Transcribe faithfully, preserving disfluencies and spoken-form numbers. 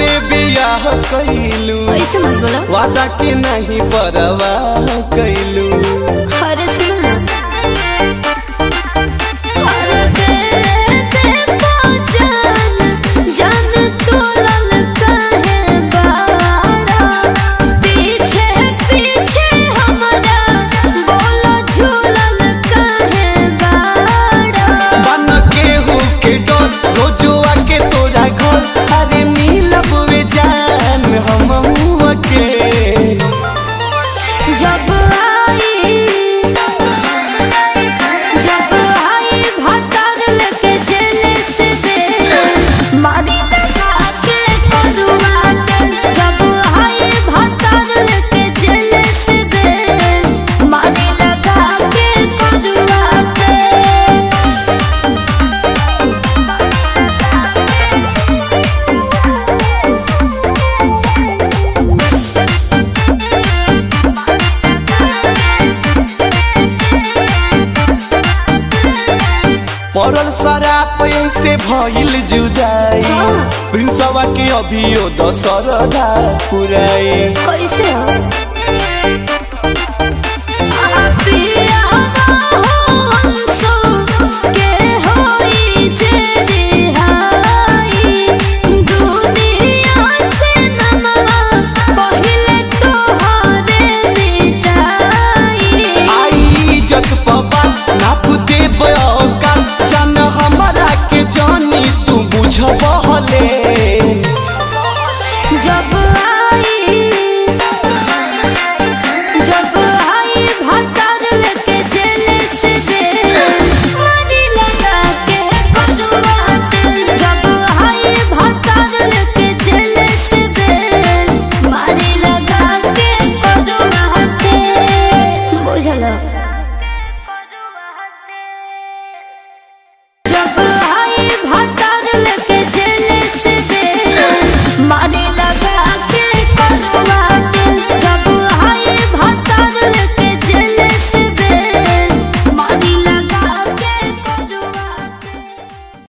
से बियाह कैलू, ऐसे मत बोलो वादा के नहीं परवाह कैलू। अरे सुन औरल सारा पैन से भइल जुदाई, प्रिंसवा के अभियो दशरदा पुराई। कैसे हो?